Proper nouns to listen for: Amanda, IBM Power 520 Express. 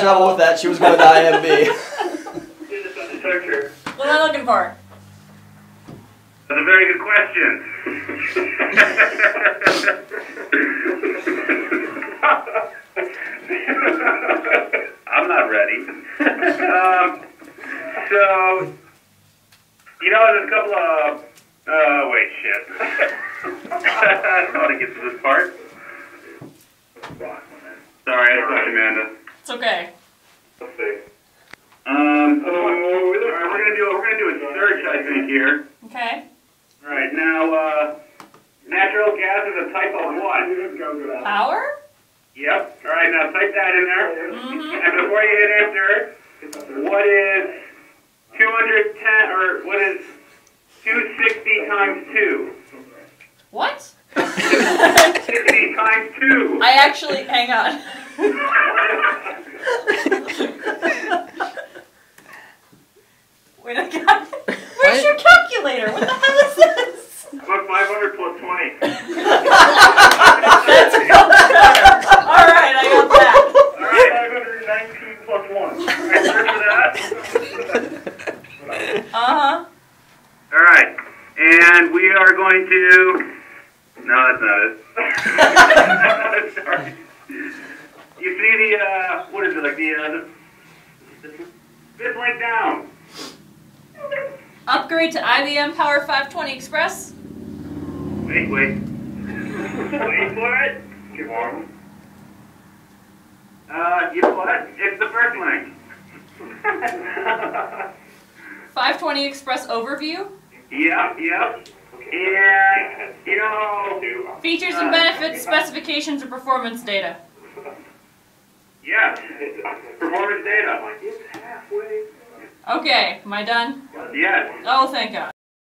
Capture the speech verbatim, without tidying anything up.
trouble with that. She was going to die M B. What am I looking for? That's a very good question. I'm not ready. um, so, you know, there's a couple of... Uh, wait, shit. I don't want to get to this part. Sorry, I thought Amanda. It's okay. Let's see. Um, so, all right, we're gonna do we're gonna do a search, I think, here. Okay. All right, now uh, natural gas is a type of what? Power. Yep. All right, now type that in there. Mm-hmm. And before you hit enter, what is two hundred ten or what is two sixty times two? What? Sixty times two. I actually hang on. Wait, I got it. Where's your calculator? What the hell is this? Look, five hundred plus twenty. That's cool. All right, I got that. All right, five hundred nineteen plus one. Remember that? Uh huh. All right, and we are going to. No, that's not it. Sorry. You see the, uh, what is it, like the, uh, the fifth link down. Upgrade to I B M Power five twenty Express. Wait, wait. Wait for it. Keep on. Uh, you know what? It's the first link. five twenty Express overview? Yep, yep. And, you know. Features and benefits, specifications, and performance data. Yeah, performance data. Okay, am I done? Yes. Oh, thank God.